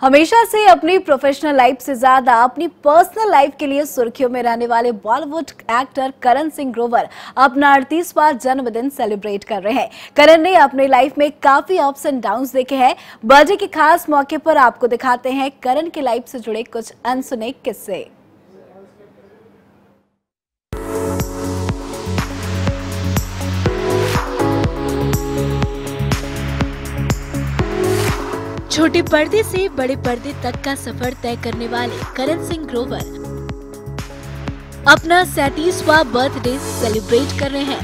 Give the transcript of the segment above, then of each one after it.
हमेशा से अपनी प्रोफेशनल लाइफ से ज्यादा अपनी पर्सनल लाइफ के लिए सुर्खियों में रहने वाले बॉलीवुड एक्टर करण सिंह ग्रोवर अपना 38वां जन्मदिन सेलिब्रेट कर रहे हैं। करण ने अपने लाइफ में काफी अप्स एंड डाउन्स देखे हैं। बर्थडे के खास मौके पर आपको दिखाते हैं करण की लाइफ से जुड़े कुछ अनसुने किस्से। छोटे पर्दे से बड़े पर्दे तक का सफर तय करने वाले करण सिंह ग्रोवर अपना 37वां बर्थडे सेलिब्रेट कर रहे हैं।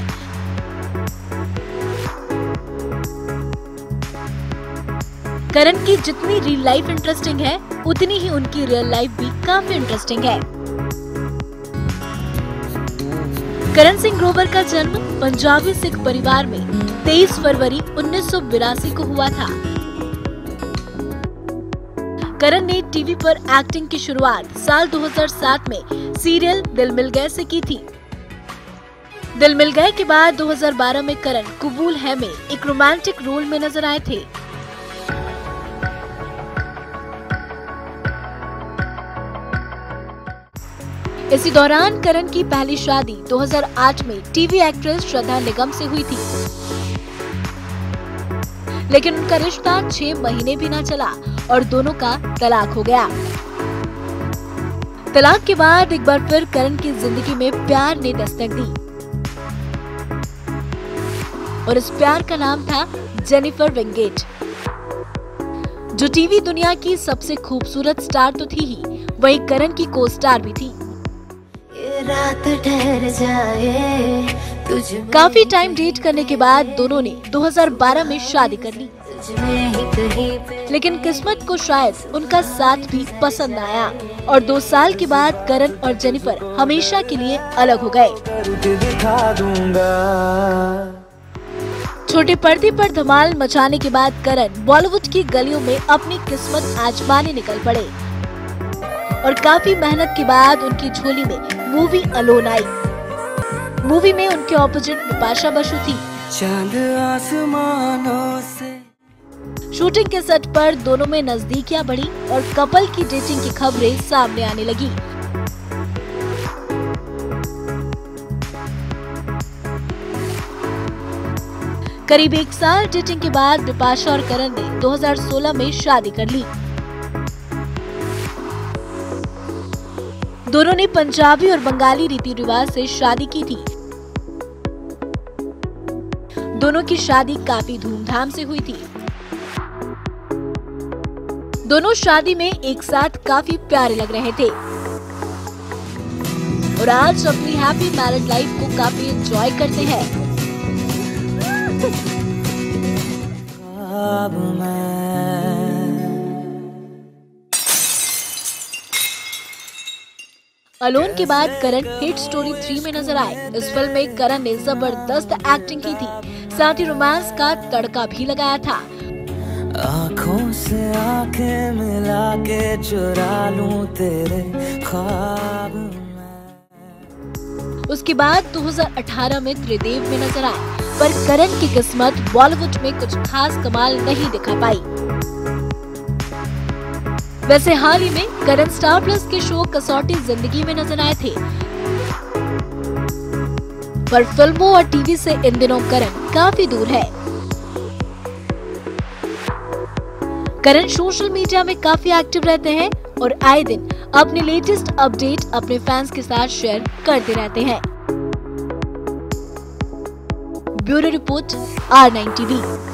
करण की जितनी रियल लाइफ इंटरेस्टिंग है उतनी ही उनकी रियल लाइफ भी काफी इंटरेस्टिंग है। करण सिंह ग्रोवर का जन्म पंजाबी सिख परिवार में 23 फरवरी 1982 को हुआ था। करण ने टीवी पर एक्टिंग की शुरुआत साल 2007 में सीरियल दिल मिल गए से की थी। दिल मिल गए के बाद 2012 में करण कुबूल है में एक रोमांटिक रोल में नजर आए थे। इसी दौरान करण की पहली शादी 2008 में टीवी एक्ट्रेस श्रद्धा निगम से हुई थी, लेकिन उनका रिश्ता 6 महीने भी ना चला और दोनों का तलाक हो गया। तलाक के बाद एक बार फिर करण की जिंदगी में प्यार ने दस्तक दी और इस प्यार का नाम था जेनिफर वेंगेट, जो टीवी दुनिया की सबसे खूबसूरत स्टार तो थी ही, वही करण की को स्टार भी थी। रात ठहर जाए। काफी टाइम डेट करने के बाद दोनों ने 2012 में शादी कर ली, लेकिन किस्मत को शायद उनका साथ भी पसंद आया और 2 साल के बाद करण और जेनिफर हमेशा के लिए अलग हो गए। छोटे पर्दे पर धमाल मचाने के बाद करण बॉलीवुड की गलियों में अपनी किस्मत आजमाने निकल पड़े और काफी मेहनत के बाद उनकी झोली में मूवी अलोन आई। मूवी में उनके ऑपोजिट बिपाशा बसु थी। शूटिंग के सेट पर दोनों में नजदीकियां बढ़ी और कपल की डेटिंग की खबरें सामने आने लगी। करीब 1 साल डेटिंग के बाद बिपाशा और करण ने 2016 में शादी कर ली। दोनों ने पंजाबी और बंगाली रीति रिवाज से शादी की थी। दोनों की शादी काफी धूमधाम से हुई थी। दोनों शादी में एक साथ काफी प्यारे लग रहे थे और आज अपनी हैप्पी मैरिड लाइफ को काफी एंजॉय करते हैं। अलोन के बाद करण हिट स्टोरी 3 में नजर आए। इस फिल्म में करण ने जबरदस्त एक्टिंग की थी, साथ ही रोमांस का तड़का भी लगाया था। आँखों से आँखें मिला के चुरा लूं तेरे ख्वाब में। उसके बाद 2018 में त्रिदेव में नजर आए, पर करण की किस्मत बॉलीवुड में कुछ खास कमाल नहीं दिखा पाई। वैसे हाल ही में करण स्टार प्लस के शो कसौटी जिंदगी में नजर आए थे, पर फिल्मों और टीवी से इन दिनों करण काफी दूर है। करण सोशल मीडिया में काफी एक्टिव रहते हैं और आए दिन अपने लेटेस्ट अपडेट अपने फैंस के साथ शेयर करते रहते हैं। Bureau report, R nine TV.